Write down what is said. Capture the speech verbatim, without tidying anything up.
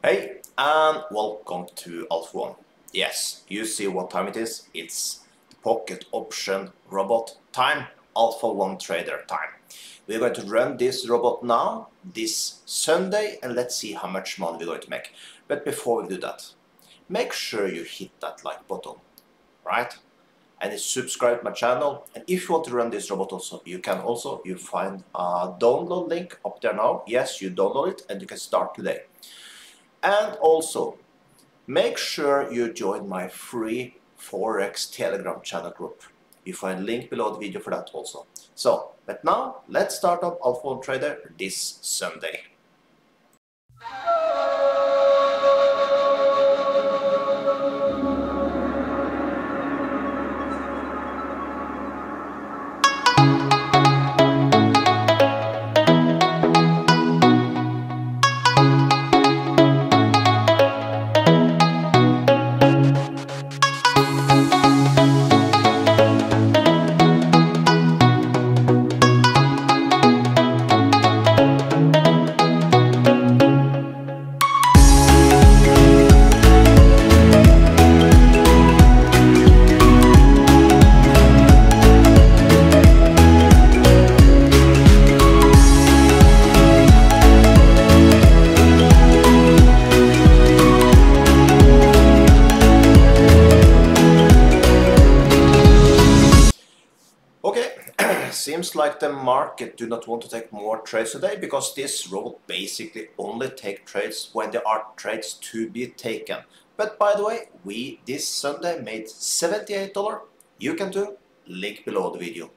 Hey, and welcome to Alpha One. Yes, you see what time it is. It's Pocket Option robot time, Alpha One Trader time. We're going to run this robot now, this Sunday, and let's see how much money we're going to make. But before we do that, make sure you hit that like button, right? And subscribe to my channel. And if you want to run this robot also, you can also, you find a download link up there now. Yes, you download it and you can start today. And also, make sure you join my free Forex Telegram channel group. You find a link below the video for that also. So, but now, let's start up Alpha One Trader this Sunday. Seems like the market do not want to take more trades today because this robot basically only take trades when there are trades to be taken. But by the way, we this Sunday made seventy-eight dollars. You can do, link below the video.